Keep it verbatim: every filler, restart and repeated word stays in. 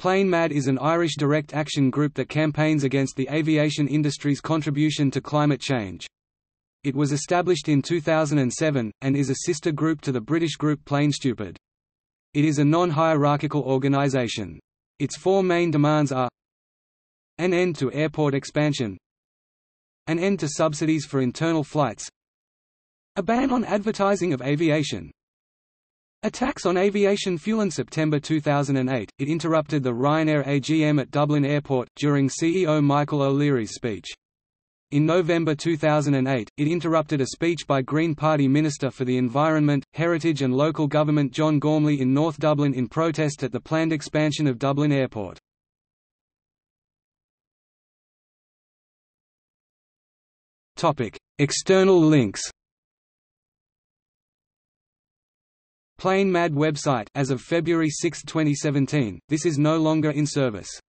Plane Mad is an Irish direct action group that campaigns against the aviation industry's contribution to climate change. It was established in two thousand seven, and is a sister group to the British group Plane Stupid. It is a non-hierarchical organisation. Its four main demands are an end to airport expansion, an end to subsidies for internal flights, a ban on advertising of aviation, a tax on aviation fuel. In September two thousand eight, it interrupted the Ryanair A G M at Dublin Airport, during C E O Michael O'Leary's speech. In November two thousand eight, it interrupted a speech by Green Party Minister for the Environment, Heritage and Local Government John Gormley in North Dublin in protest at the planned expansion of Dublin Airport. External links. Plane Mad website as of February sixth, twenty seventeen. This is no longer in service.